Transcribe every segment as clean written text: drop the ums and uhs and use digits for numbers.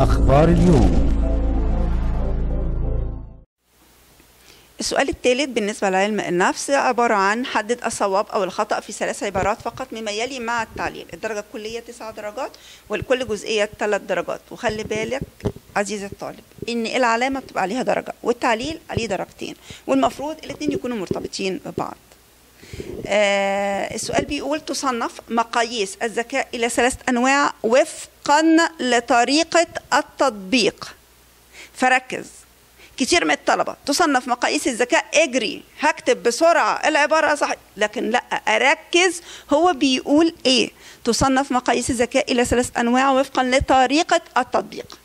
أخبار اليوم. السؤال الثالث بالنسبة لعلم النفس عبارة عن حدد الصواب أو الخطأ في 3 عبارات فقط مما يلي مع التعليل. الدرجة الكلية 9 درجات ولكل جزئية 3 درجات. وخلي بالك عزيزي الطالب إن العلامة بتبقى عليها درجة والتعليل عليه درجتين، والمفروض الاثنين يكونوا مرتبطين ببعض. السؤال بيقول تصنف مقاييس الذكاء إلى 3 أنواع وفقا لطريقة التطبيق. فركز، كتير من الطلبة تصنف مقاييس الذكاء اجري هكتب بسرعة العبارة صح، لكن لا أركز هو بيقول إيه. تصنف مقاييس الذكاء إلى 3 أنواع وفقا لطريقة التطبيق.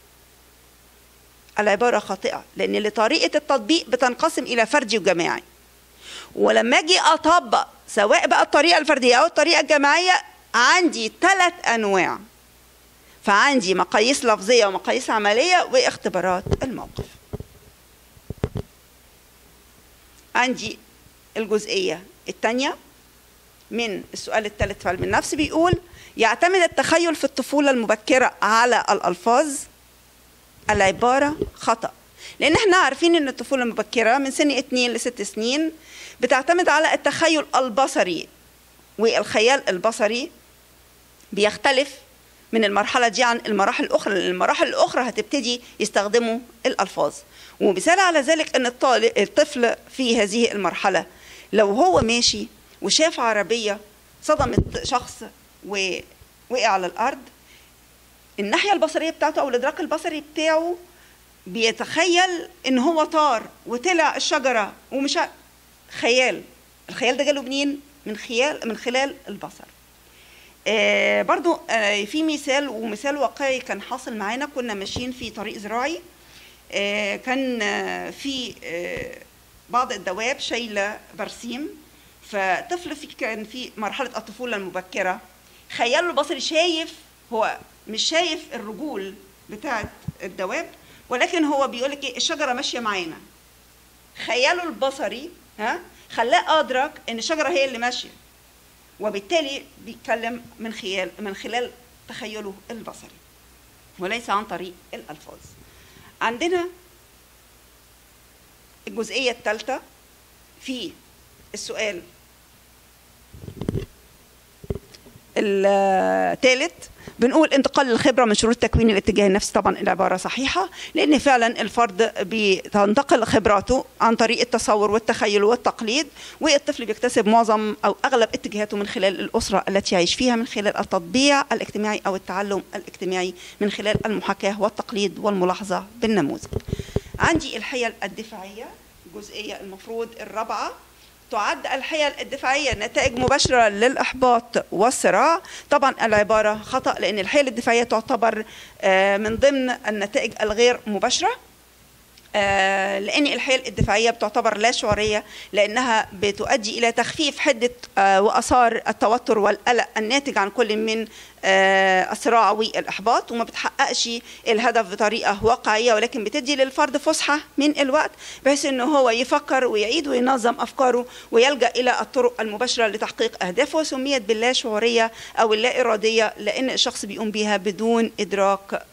العبارة خاطئة، لأن لطريقة التطبيق بتنقسم إلى فردي وجماعي، ولما أجي أطبق سواء بقى الطريقة الفردية أو الطريقة الجماعية عندي 3 أنواع. فعندي مقاييس لفظية ومقاييس عملية واختبارات الموقف. عندي الجزئية الثانية من السؤال الثالث في علم النفس بيقول يعتمد التخيل في الطفولة المبكرة على الألفاظ. العبارة خطأ، لأن احنا عارفين إن الطفولة المبكرة من سن 2 ل 6 سنين بتعتمد على التخيل البصري، والخيال البصري بيختلف من المرحلة دي عن المراحل الأخرى، لأن المراحل الأخرى هتبتدي يستخدموا الألفاظ. ومثال على ذلك إن الطفل في هذه المرحلة لو هو ماشي وشاف عربية صدمت شخص ووقع على الأرض، الناحية البصرية بتاعته أو الإدراك البصري بتاعه بيتخيل إن هو طار وطلع الشجرة ومش خيال. الخيال ده جاله منين؟ من خلال البصر. برضو في مثال واقعي كان حاصل معانا. كنا ماشيين في طريق زراعي، كان في بعض الدواب شايلة برسيم، فطفل كان في مرحلة الطفولة المبكرة خياله البصري شايف، هو مش شايف الرجول بتاعت الدواب، ولكن هو بيقول لك الشجرة ماشية معانا. خياله البصري خلاه أدرك إن الشجرة هي اللي ماشية، وبالتالي بيتكلم من خلال تخيله البصري وليس عن طريق الألفاظ. عندنا الجزئية الثالثة في السؤال الثالث بنقول انتقال الخبرة من شروط تكوين الاتجاه النفسي. طبعا العبارة صحيحة، لأن فعلا الفرد بينتقل خبراته عن طريق التصور والتخيل والتقليد، والطفل بيكتسب معظم أو أغلب اتجاهاته من خلال الأسرة التي يعيش فيها، من خلال التطبيع الاجتماعي أو التعلم الاجتماعي، من خلال المحاكاة والتقليد والملاحظة بالنموذج. عندي الحيل الدفاعية، الجزئية المفروض 4. تعد الحيل الدفاعية نتائج مباشرة للإحباط والصراع. طبعا العبارة خطأ، لأن الحيل الدفاعية تعتبر من ضمن النتائج الغير مباشرة، لأن الحيل الدفاعية بتعتبر لا شعورية، لأنها بتؤدي إلى تخفيف حدة وآثار التوتر والقلق الناتج عن كل من الصراع والإحباط، وما بتحققش الهدف بطريقة واقعية، ولكن بتدي للفرد فسحة من الوقت بحيث إن هو يفكر ويعيد وينظم أفكاره ويلجأ إلى الطرق المباشرة لتحقيق أهدافه. سميت باللا شعورية أو اللا إرادية لأن الشخص بيقوم بيها بدون إدراك